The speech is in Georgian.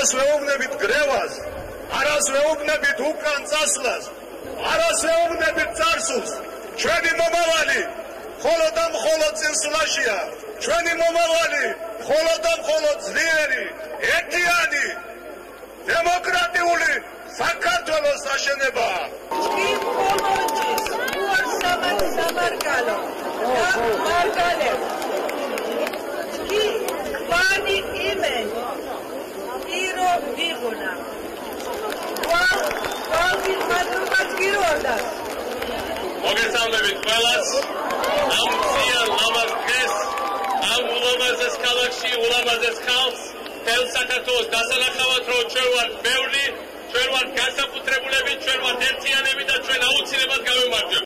arasleuvne bit grevas, arasleuvne bit hukan zaslas, arasleuvne bit zarsus, ჩვენი მომავალი მხოლოდ და მხოლოდ წინსვლაშია, ჩვენი მომავალი მხოლოდ და მხოლოდ ძლიერი, ერთიანი, დემოკრატიული საქართველოს აშენებაა. იმპონოჯის, უარსამარ სამარგალო, და მარგალებ, კი გვანი იმენ, პირო ვიღუნა, გვალვით მადლობას გირვარდას. მოგესალმებით ყველას, ამ ძლიერ ლამაზ დღეს, ამ ულამაზეს ქალაქში, ულამაზეს ხალხს, თელ საქართველოს დასალახავად რომ ჩვენ ვართ ბევრი, ჩვენ ვართ განსაკუთრებულები, ჩვენ ვართ ერთიანები და ჩვენ აუცილებლად გავიმარჯვებთ.